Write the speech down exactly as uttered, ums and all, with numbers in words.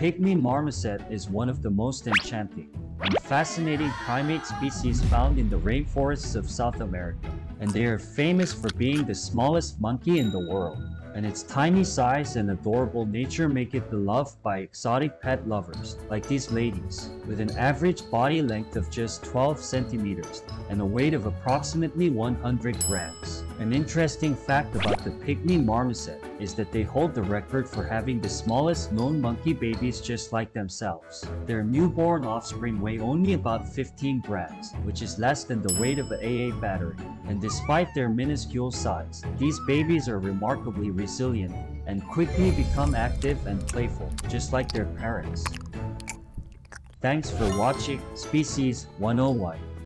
pygmy marmoset is one of the most enchanting and fascinating primate species found in the rainforests of South America, and they are famous for being the smallest monkey in the world, and its tiny size and adorable nature make it beloved by exotic pet lovers like these ladies. With an average body length of just twelve centimeters and a weight of approximately one hundred grams. An interesting fact about the pygmy marmoset is that they hold the record for having the smallest known monkey babies just like themselves. Their newborn offspring weigh only about fifteen grams, which is less than the weight of an double A battery. And despite their minuscule size, these babies are remarkably resilient and quickly become active and playful, just like their parents. Thanks for watching Species one oh one.